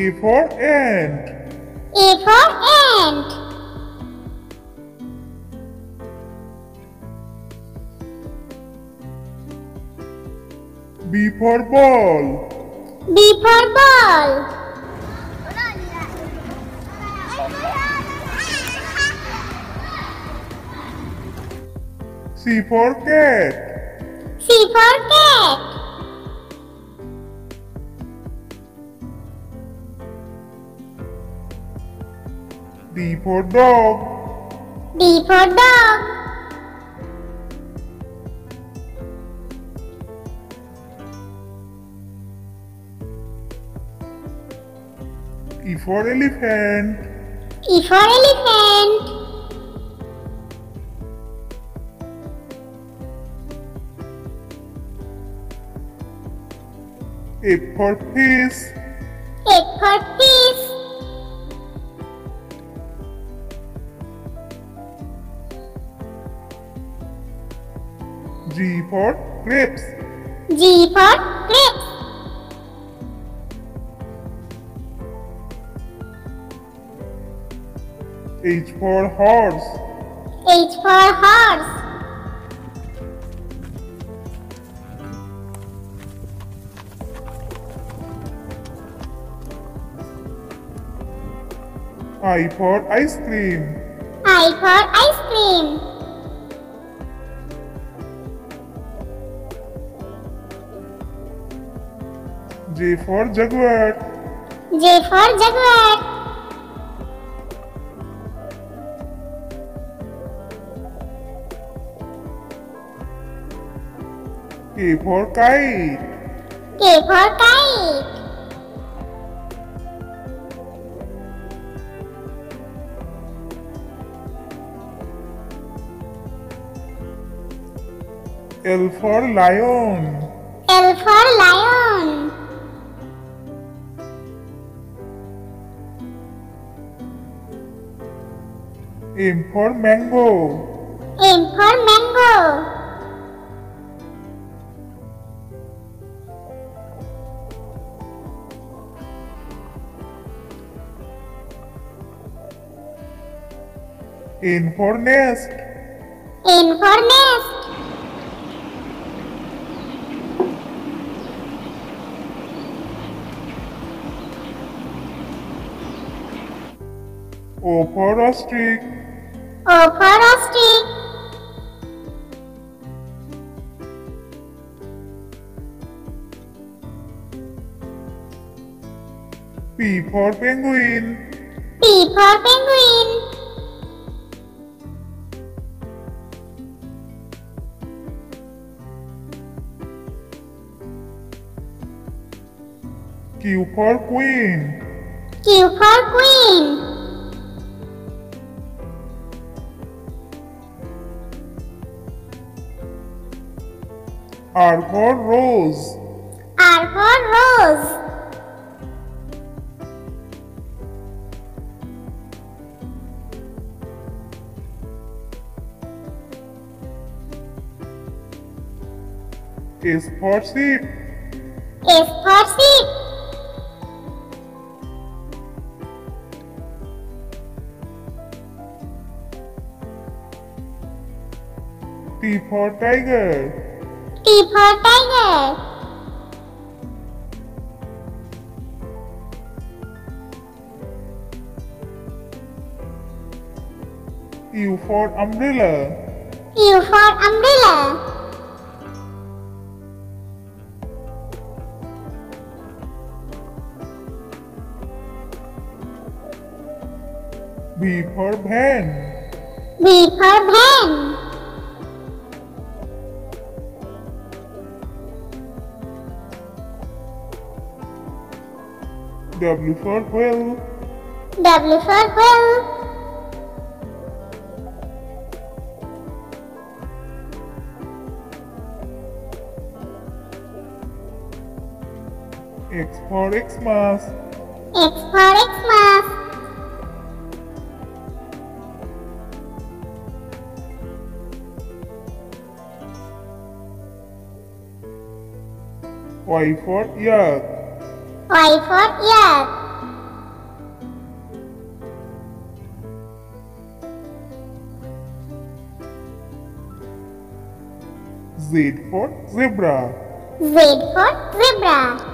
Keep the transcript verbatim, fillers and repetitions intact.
A for ant. A for ant. B for ball. B for ball. C for cat. C for cat. D for dog. D for dog. E for elephant. E for elephant. F for fish. F for fish. G for grapes. G for grapes. H for horse. H for horse. I for ice cream. I for ice cream. J for jaguar. J for jaguar. K for kite. K for kite. L for lion. L for lion. M for mango. M for mango. N for nest. N for nest. O for ostrich. O for ostrich. P for penguin. P for penguin. Q for queen. Q for queen. R for rose. R for rose. S for sheep. S for sheep. T for tiger. T for tiger. U for umbrella. U for umbrella. V for van. V for van. W for whale. W for whale. X for Xmas. X for Xmas. Y for yak. Y for yak. Z for zebra. Z for zebra.